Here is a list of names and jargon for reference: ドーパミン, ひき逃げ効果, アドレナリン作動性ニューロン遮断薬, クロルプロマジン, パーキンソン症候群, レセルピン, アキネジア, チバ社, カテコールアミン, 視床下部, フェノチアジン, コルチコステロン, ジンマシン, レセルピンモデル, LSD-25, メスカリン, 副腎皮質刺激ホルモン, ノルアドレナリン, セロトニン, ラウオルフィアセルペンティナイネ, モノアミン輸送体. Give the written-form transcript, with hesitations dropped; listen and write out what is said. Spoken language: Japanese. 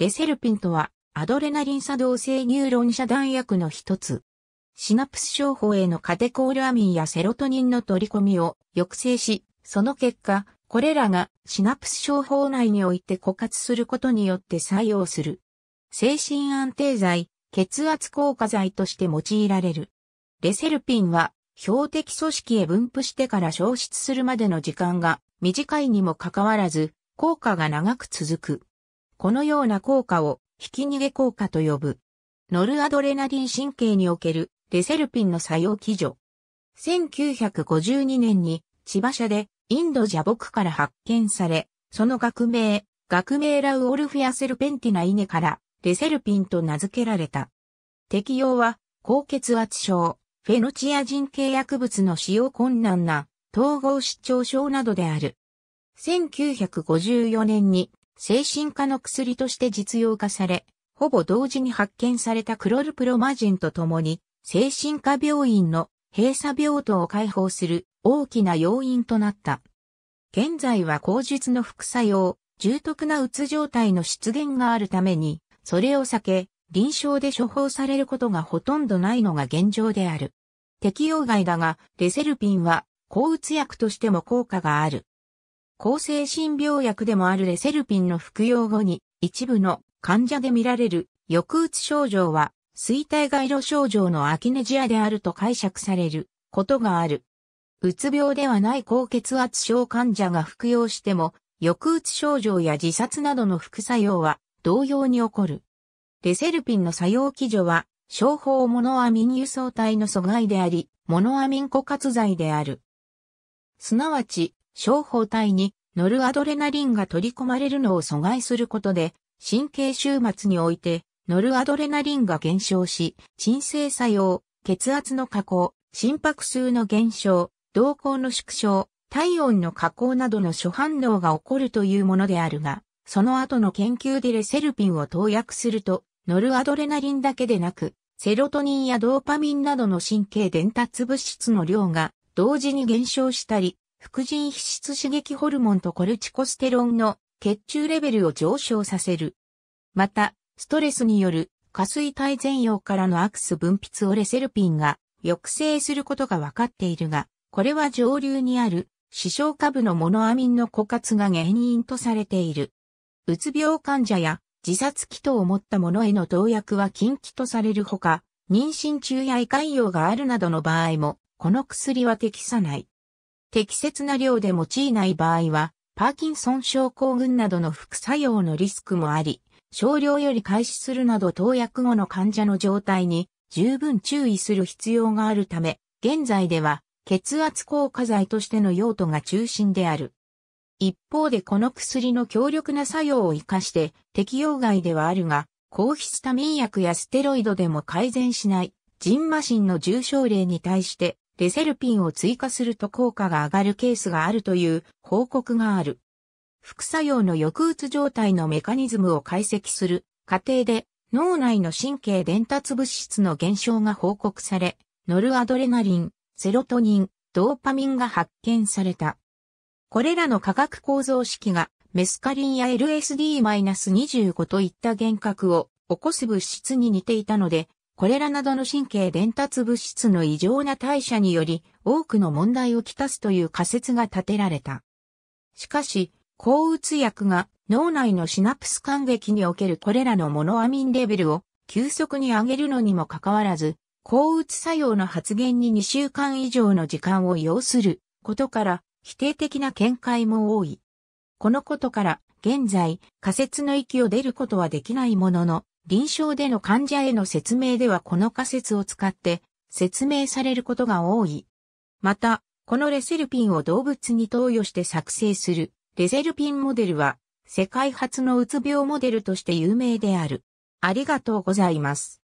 レセルピンとは、アドレナリン作動性ニューロン遮断薬の一つ。シナプス症候へのカテコールアミンやセロトニンの取り込みを抑制し、その結果、これらがシナプス症候内において枯渇することによって作用する。精神安定剤、血圧降下剤として用いられる。レセルピンは、標的組織へ分布してから消失するまでの時間が短いにもかかわらず、効果が長く続く。このような効果を、ひき逃げ効果と呼ぶ。ノルアドレナリン神経におけるレセルピンの作用基準。1952年に千葉社でインド蛇木から発見され、その学名ラウオルフィアセルペンティナイネからレセルピンと名付けられた。適用は高血圧症、フェノチア人系薬物の使用困難な統合失調症などである。1954年に精神科の薬として実用化され、ほぼ同時に発見されたクロルプロマジンとともに、精神科病院の閉鎖病棟を開放する大きな要因となった。現在は口述の副作用、重篤なうつ状態の出現があるために、それを避け、臨床で処方されることがほとんどないのが現状である。適用外だが、レセルピンは抗うつ薬としても効果がある。向精神病薬でもあるレセルピンの服用後に一部の患者で見られる抑うつ症状は衰退外路症状のアキネジアであると解釈されることがある。うつ病ではない高血圧症患者が服用しても抑うつ症状や自殺などの副作用は同様に起こる。レセルピンの作用基準は症法モノアミン輸送体の阻害であり、モノアミン枯渇剤である。すなわち、症候体にノルアドレナリンが取り込まれるのを阻害することで、神経終末においてノルアドレナリンが減少し、鎮静作用、血圧の下降、心拍数の減少、瞳孔の縮小、体温の下降などの諸反応が起こるというものであるが、その後の研究でレセルピンを投薬すると、ノルアドレナリンだけでなく、セロトニンやドーパミンなどの神経伝達物質の量が同時に減少したり、副腎皮質刺激ホルモンとコルチコステロンの血中レベルを上昇させる。また、ストレスによる下垂体前葉からのアクス分泌をレセルピンが抑制することが分かっているが、これは上流にある視床下部のモノアミンの枯渇が原因とされている。うつ病患者や自殺企図を持った者への投薬は禁忌とされるほか、妊娠中や胃潰瘍があるなどの場合も、この薬は適さない。適切な量で用いない場合は、パーキンソン症候群などの副作用のリスクもあり、少量より開始するなど投薬後の患者の状態に十分注意する必要があるため、現在では血圧降下剤としての用途が中心である。一方でこの薬の強力な作用を生かして適用外ではあるが、抗ヒスタミン薬やステロイドでも改善しない、ジンマシンの重症例に対して、レセルピンを追加すると効果が上がるケースがあるという報告がある。副作用の抑うつ状態のメカニズムを解析する過程で脳内の神経伝達物質の減少が報告され、ノルアドレナリン、セロトニン、ドーパミンが発見された。これらの化学構造式がメスカリンや LSD-25 といった幻覚を起こす物質に似ていたので、これらなどの神経伝達物質の異常な代謝により多くの問題をきたすという仮説が立てられた。しかし、抗うつ薬が脳内のシナプス間隙におけるこれらのモノアミンレベルを急速に上げるのにもかかわらず、抗うつ作用の発現に2週間以上の時間を要することから否定的な見解も多い。このことから現在仮説の域を出ることはできないものの、臨床での患者への説明ではこの仮説を使って説明されることが多い。また、このレセルピンを動物に投与して作成するレセルピンモデルは世界初のうつ病モデルとして有名である。ありがとうございます。